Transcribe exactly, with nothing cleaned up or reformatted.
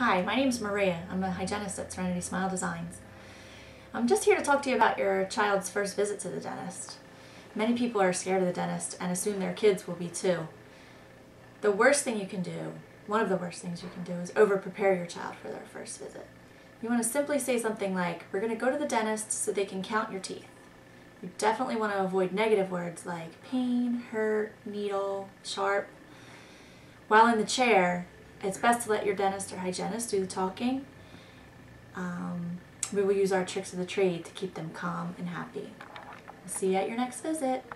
Hi, my name is Maria. I'm a hygienist at Serenity Smile Designs. I'm just here to talk to you about your child's first visit to the dentist. Many people are scared of the dentist and assume their kids will be too. The worst thing you can do, one of the worst things you can do, is over-prepare your child for their first visit. You want to simply say something like, we're going to go to the dentist so they can count your teeth. You definitely want to avoid negative words like pain, hurt, needle, sharp. While in the chair, it's best to let your dentist or hygienist do the talking. Um, we will use our tricks of the trade to keep them calm and happy. See you at your next visit.